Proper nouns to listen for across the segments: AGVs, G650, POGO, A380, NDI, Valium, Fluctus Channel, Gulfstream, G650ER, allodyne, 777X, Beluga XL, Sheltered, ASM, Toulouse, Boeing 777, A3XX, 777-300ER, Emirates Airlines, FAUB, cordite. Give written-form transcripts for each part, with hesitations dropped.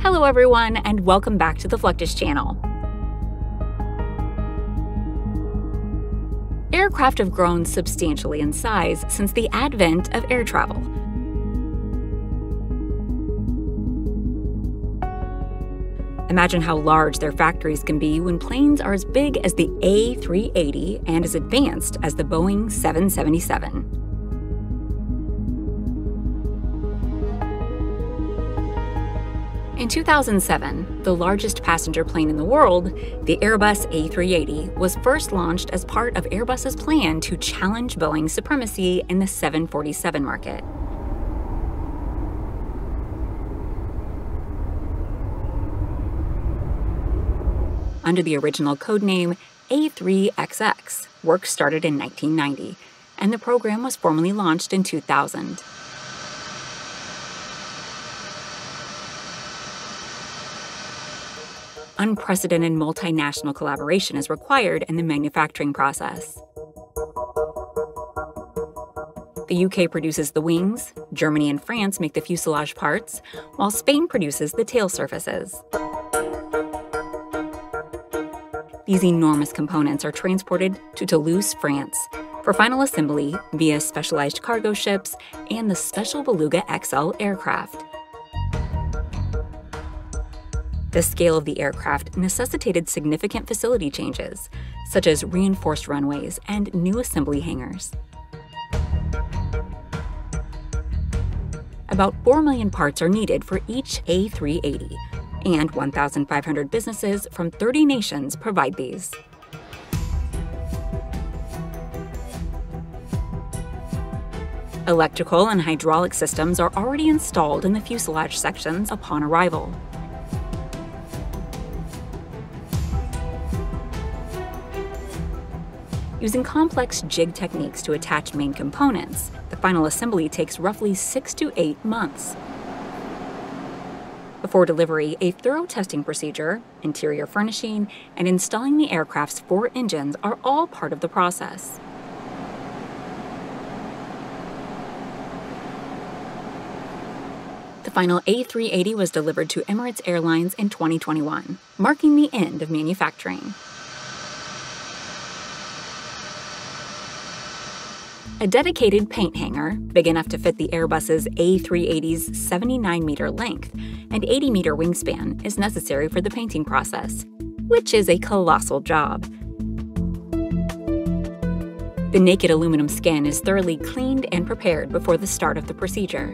Hello everyone, and welcome back to the Fluctus Channel. Aircraft have grown substantially in size since the advent of air travel. Imagine how large their factories can be when planes are as big as the A380 and as advanced as the Boeing 777. In 2007, the largest passenger plane in the world, the Airbus A380, was first launched as part of Airbus's plan to challenge Boeing's supremacy in the 747 market. Under the original codename A3XX, work started in 1990, and the program was formally launched in 2000. Unprecedented multinational collaboration is required in the manufacturing process. The UK produces the wings, Germany and France make the fuselage parts, while Spain produces the tail surfaces. These enormous components are transported to Toulouse, France, for final assembly via specialized cargo ships and the special Beluga XL aircraft. The scale of the aircraft necessitated significant facility changes, such as reinforced runways and new assembly hangars. About 4 million parts are needed for each A380, and 1,500 businesses from 30 nations provide these. Electrical and hydraulic systems are already installed in the fuselage sections upon arrival. Using complex jig techniques to attach main components, the final assembly takes roughly 6 to 8 months. Before delivery, a thorough testing procedure, interior furnishing, and installing the aircraft's 4 engines are all part of the process. The final A380 was delivered to Emirates Airlines in 2021, marking the end of manufacturing. A dedicated paint hangar, big enough to fit the Airbus's A380's 79-meter length and 80-meter wingspan, is necessary for the painting process, which is a colossal job. The naked aluminum skin is thoroughly cleaned and prepared before the start of the procedure.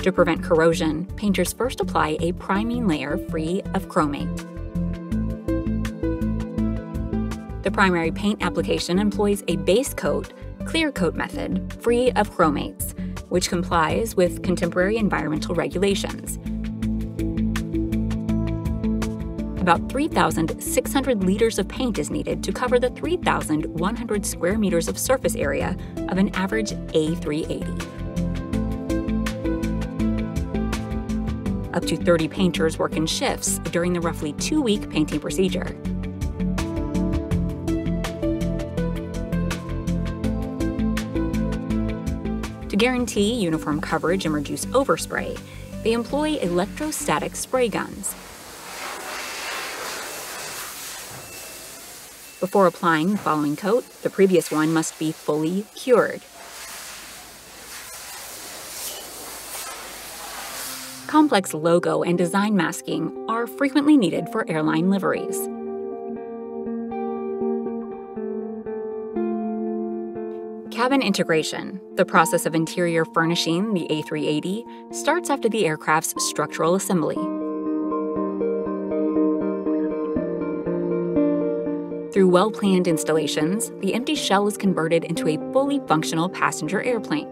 To prevent corrosion, painters first apply a priming layer free of chromate. The primary paint application employs a base coat, clear coat method, free of chromates, which complies with contemporary environmental regulations. About 3,600 liters of paint is needed to cover the 3,100 square meters of surface area of an average A380. Up to 30 painters work in shifts during the roughly 2-week painting procedure. To guarantee uniform coverage and reduce overspray, they employ electrostatic spray guns. Before applying the following coat, the previous one must be fully cured. Complex logo and design masking are frequently needed for airline liveries. Cabin integration, the process of interior furnishing the A380, starts after the aircraft's structural assembly. Through well-planned installations, the empty shell is converted into a fully functional passenger airplane.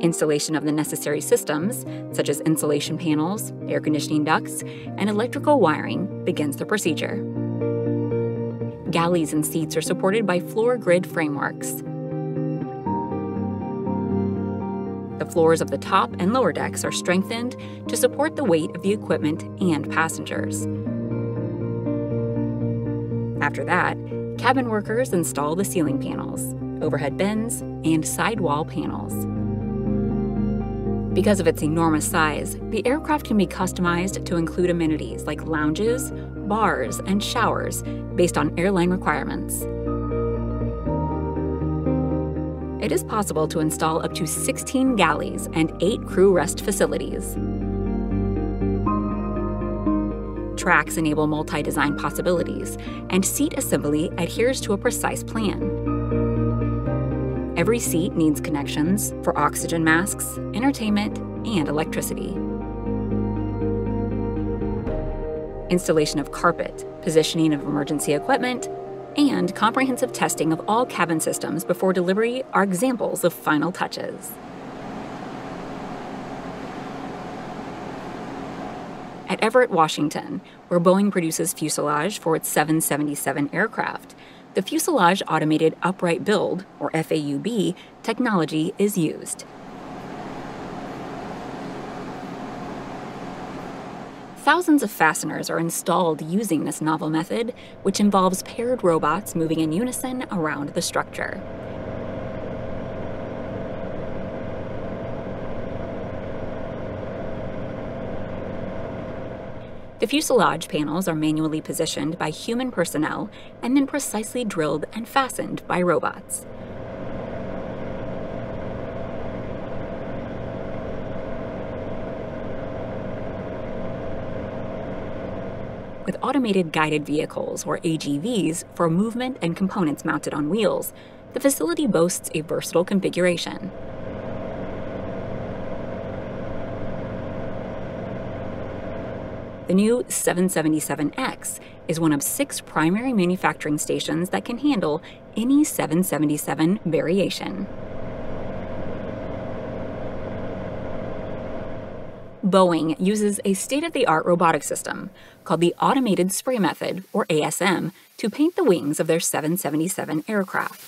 Installation of the necessary systems, such as insulation panels, air conditioning ducts, and electrical wiring, begins the procedure. Galleys and seats are supported by floor grid frameworks. The floors of the top and lower decks are strengthened to support the weight of the equipment and passengers. After that, cabin workers install the ceiling panels. overhead bins, and sidewall panels. Because of its enormous size, the aircraft can be customized to include amenities like lounges, bars, and showers based on airline requirements. It is possible to install up to 16 galleys and 8 crew rest facilities. Tracks enable multi-design possibilities, and seat assembly adheres to a precise plan. Every seat needs connections for oxygen masks, entertainment, and electricity. Installation of carpet, positioning of emergency equipment, and comprehensive testing of all cabin systems before delivery are examples of final touches. At Everett, Washington, where Boeing produces fuselage for its 777 aircraft, the Fuselage Automated Upright Build, or FAUB, technology is used. Thousands of fasteners are installed using this novel method, which involves paired robots moving in unison around the structure. The fuselage panels are manually positioned by human personnel and then precisely drilled and fastened by robots. With automated guided vehicles, or AGVs, for movement and components mounted on wheels, the facility boasts a versatile configuration. The new 777X is one of 6 primary manufacturing stations that can handle any 777 variation. Boeing uses a state-of-the-art robotic system called the Automated Spray Method, or ASM, to paint the wings of their 777 aircraft.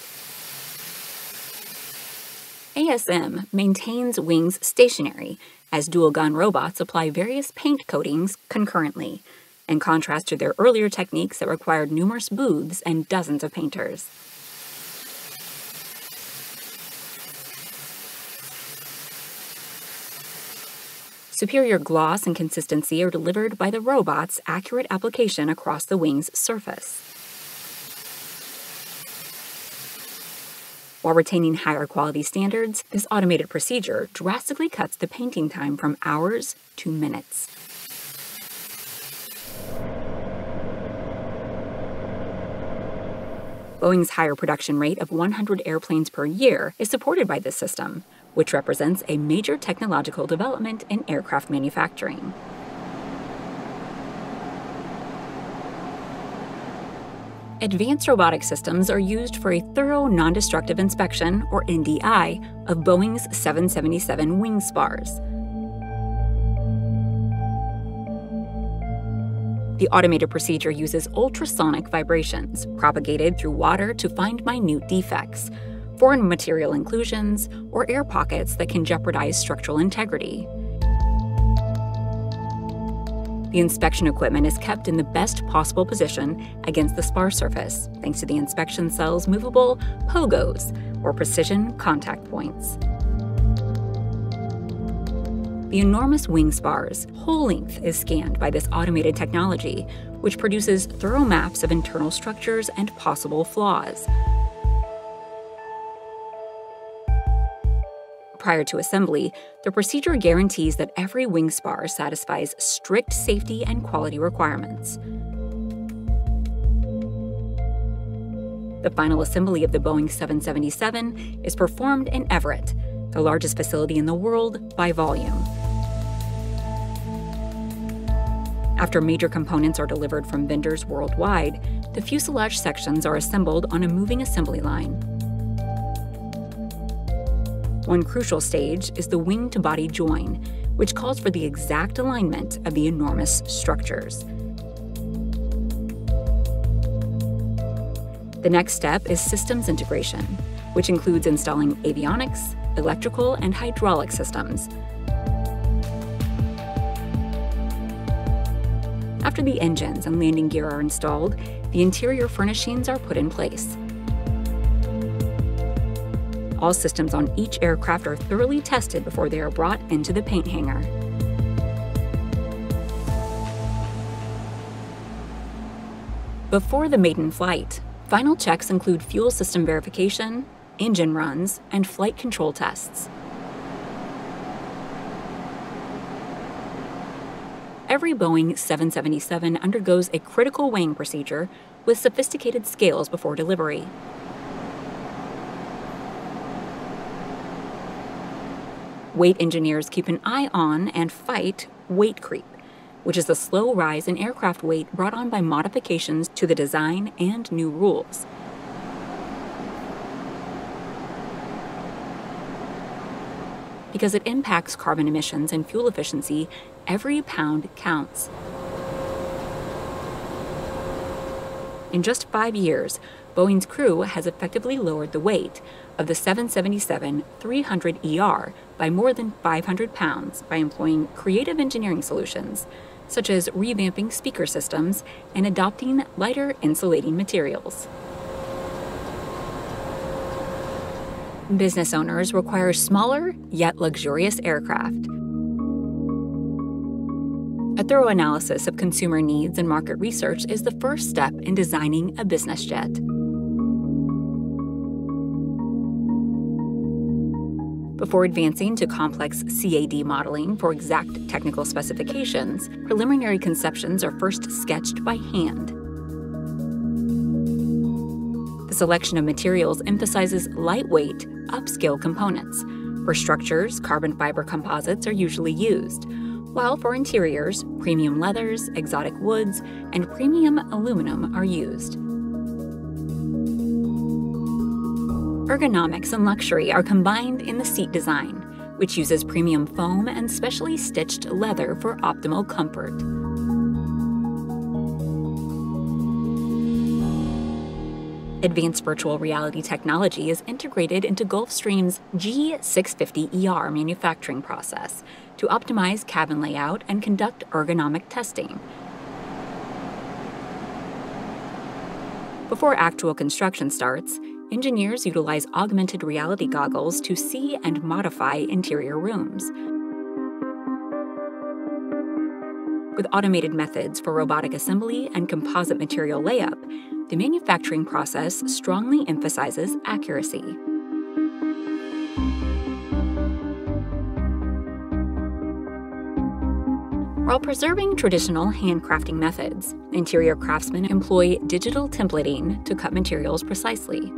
ASM maintains wings stationary as dual-gun robots apply various paint coatings concurrently, in contrast to their earlier techniques that required numerous booths and dozens of painters. Superior gloss and consistency are delivered by the robot's accurate application across the wing's surface, while retaining higher quality standards. This automated procedure drastically cuts the painting time from hours to minutes. Boeing's higher production rate of 100 airplanes per year is supported by this system, which represents a major technological development in aircraft manufacturing. Advanced robotic systems are used for a thorough non-destructive inspection, or NDI, of Boeing's 777 wing spars. The automated procedure uses ultrasonic vibrations propagated through water to find minute defects, foreign material inclusions, or air pockets that can jeopardize structural integrity. The inspection equipment is kept in the best possible position against the spar surface, thanks to the inspection cell's movable POGOs, or precision contact points. The enormous wing spar's whole length is scanned by this automated technology, which produces thorough maps of internal structures and possible flaws. Prior to assembly, the procedure guarantees that every wing spar satisfies strict safety and quality requirements. The final assembly of the Boeing 777 is performed in Everett, the largest facility in the world by volume. After major components are delivered from vendors worldwide, the fuselage sections are assembled on a moving assembly line. One crucial stage is the wing-to-body join, which calls for the exact alignment of the enormous structures. The next step is systems integration, which includes installing avionics, electrical, and hydraulic systems. After the engines and landing gear are installed, the interior furnishings are put in place. All systems on each aircraft are thoroughly tested before they are brought into the paint hangar. Before the maiden flight, final checks include fuel system verification, engine runs, and flight control tests. Every Boeing 777 undergoes a critical weighing procedure with sophisticated scales before delivery. Weight engineers keep an eye on and fight weight creep, which is the slow rise in aircraft weight brought on by modifications to the design and new rules. Because it impacts carbon emissions and fuel efficiency, every pound counts. In just 5 years, Boeing's crew has effectively lowered the weight of the 777-300ER by more than 500 pounds by employing creative engineering solutions, such as revamping speaker systems and adopting lighter insulating materials. Business owners require smaller, yet luxurious aircraft. A thorough analysis of consumer needs and market research is the first step in designing a business jet. Before advancing to complex CAD modeling for exact technical specifications, preliminary conceptions are first sketched by hand. The selection of materials emphasizes lightweight, upscale components. For structures, carbon fiber composites are usually used, while for interiors, premium leathers, exotic woods, and premium aluminum are used. Ergonomics and luxury are combined in the seat design, which uses premium foam and specially stitched leather for optimal comfort. Advanced virtual reality technology is integrated into Gulfstream's G650ER manufacturing process to optimize cabin layout and conduct ergonomic testing. Before actual construction starts, engineers utilize augmented reality goggles to see and modify interior rooms. With automated methods for robotic assembly and composite material layup, the manufacturing process strongly emphasizes accuracy. While preserving traditional handcrafting methods, interior craftsmen employ digital templating to cut materials precisely.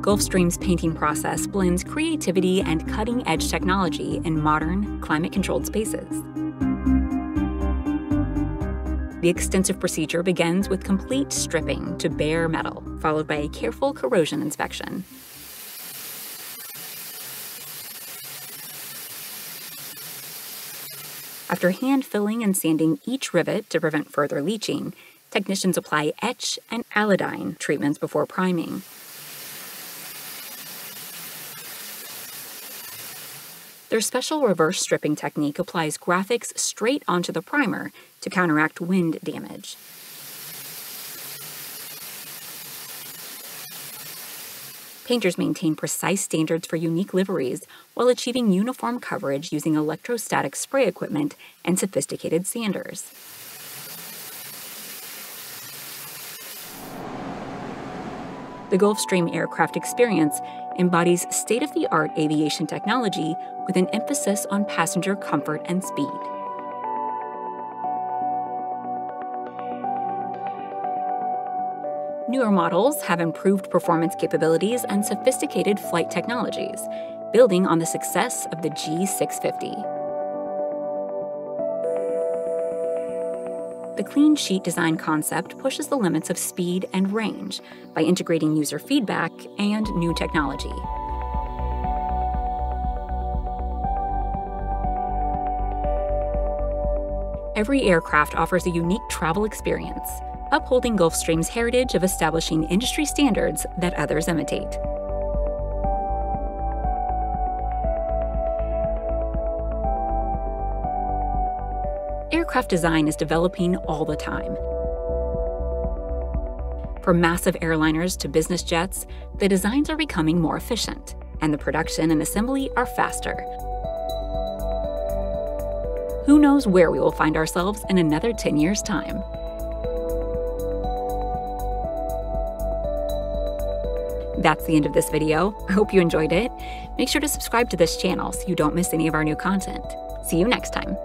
Gulfstream's painting process blends creativity and cutting-edge technology in modern, climate-controlled spaces. The extensive procedure begins with complete stripping to bare metal, followed by a careful corrosion inspection. After hand filling and sanding each rivet to prevent further leaching, technicians apply etch and allodyne treatments before priming. Their special reverse stripping technique applies graphics straight onto the primer to counteract wind damage. Painters maintain precise standards for unique liveries while achieving uniform coverage using electrostatic spray equipment and sophisticated sanders. The Gulfstream aircraft experience embodies state-of-the-art aviation technology with an emphasis on passenger comfort and speed. Newer models have improved performance capabilities and sophisticated flight technologies, building on the success of the G650. The clean sheet design concept pushes the limits of speed and range by integrating user feedback and new technology. Every aircraft offers a unique travel experience, upholding Gulfstream's heritage of establishing industry standards that others imitate. Aircraft design is developing all the time. From massive airliners to business jets, the designs are becoming more efficient, and the production and assembly are faster. Who knows where we will find ourselves in another 10 years' time? That's the end of this video. I hope you enjoyed it. Make sure to subscribe to this channel so you don't miss any of our new content. See you next time.